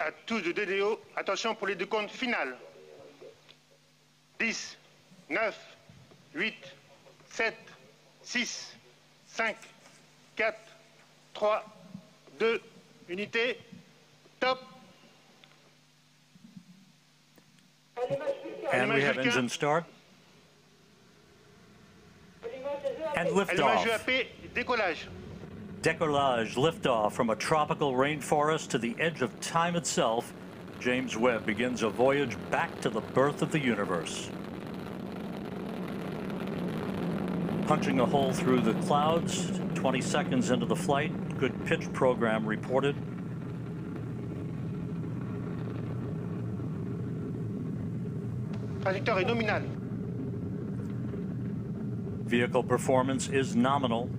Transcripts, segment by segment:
à tous de DDO. Attention pour les deux comptes finales. 10, 9, 8, 7, 6, 5, 4, 3, 2, unité, top. And we have engine start. And liftoff. Décollage, liftoff from a tropical rainforest to the edge of time itself. James Webb begins a voyage back to the birth of the universe. Punching a hole through the clouds, 20 seconds into the flight, good pitch program reported. Trajectoire est nominal. Vehicle performance is nominal.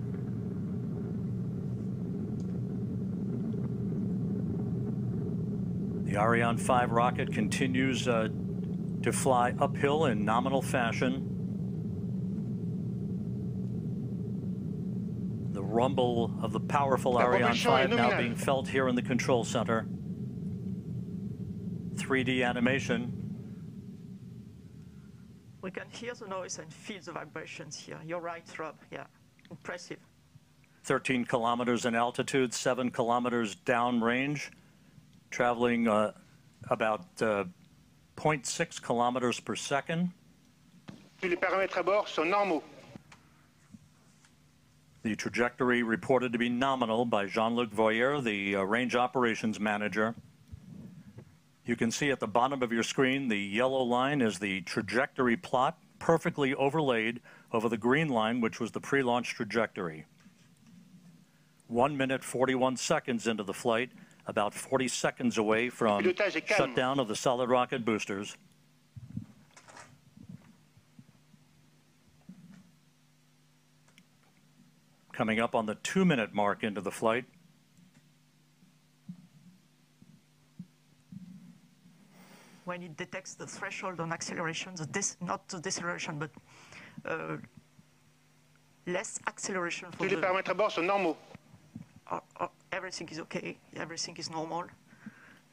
The Ariane 5 rocket continues to fly uphill in nominal fashion. The rumble of the powerful Ariane 5 now being felt here in the control center. 3D animation. We can hear the noise and feel the vibrations here. You're right, Rob. Yeah, impressive. 13 kilometers in altitude, 7 kilometers downrange, traveling about 0.6 kilometers per second. Tous les paramètres à bord sont normaux. The trajectory reported to be nominal by Jean-Luc Voyer, the range operations manager. You can see at the bottom of your screen the yellow line is the trajectory plot, perfectly overlaid over the green line, which was the pre-launch trajectory. 1 minute, 41 seconds into the flight, about 40 seconds away from shutdown of the solid rocket boosters. Coming up on the 2-minute mark into the flight. When it detects the threshold on acceleration, not the deceleration, but less acceleration for the parameters à bord sont normaux. Everything is okay, everything is normal.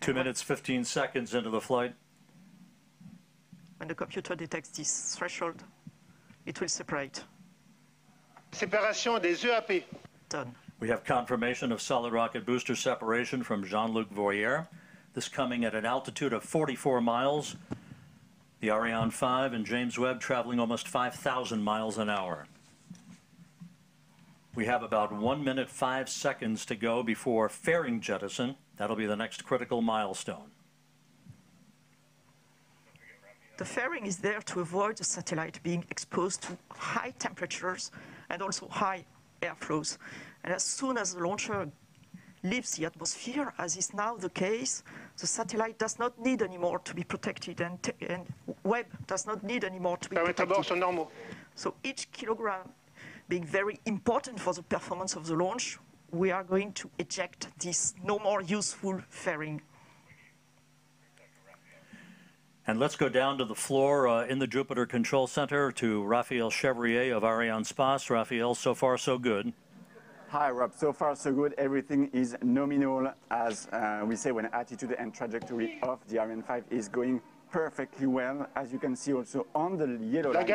2 minutes, 15 seconds into the flight. When the computer detects this threshold, it will separate. Separation des EAP. Done. We have confirmation of solid rocket booster separation from Jean-Luc Voyer. This coming at an altitude of 44 miles. The Ariane 5 and James Webb traveling almost 5,000 miles an hour. We have about 1 minute, 5 seconds to go before fairing jettison. That'll be the next critical milestone. The fairing is there to avoid the satellite being exposed to high temperatures and also high airflows. And as soon as the launcher leaves the atmosphere, as is now the case, the satellite does not need anymore to be protected, and Webb does not need anymore to be protected. So each kilogram being very important for the performance of the launch, we are going to eject this no more useful fairing. And let's go down to the floor in the Jupiter Control Center to Raphael Chevrier of Arianespace. Raphael, so far so good. Hi, Rob. So far so good. Everything is nominal, as we say, when attitude and trajectory of the Ariane 5 is going perfectly well. As you can see also on the yellow line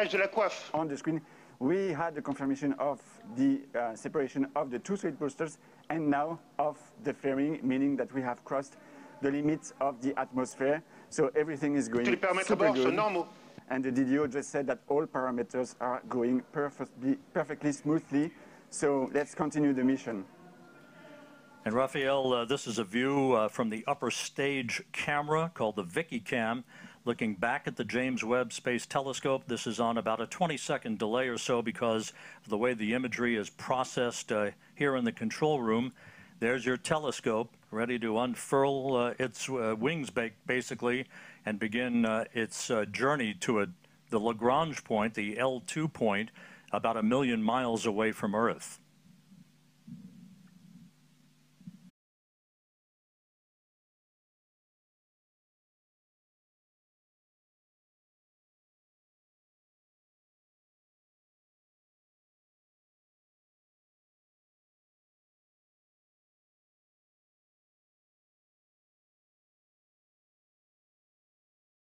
on the screen, we had the confirmation of the separation of the two solid boosters and now of the fairing, meaning that we have crossed the limits of the atmosphere. So everything is going super good. And the DDO just said that all parameters are going perfectly smoothly. So let's continue the mission. And Raphael, this is a view from the upper stage camera called the Vicky Cam, looking back at the James Webb Space Telescope. This is on about a 20-second delay or so because of the way the imagery is processed here in the control room. There's your telescope, ready to unfurl its wings, basically, and begin its journey to the Lagrange point, the L2 point, about 1 million miles away from Earth.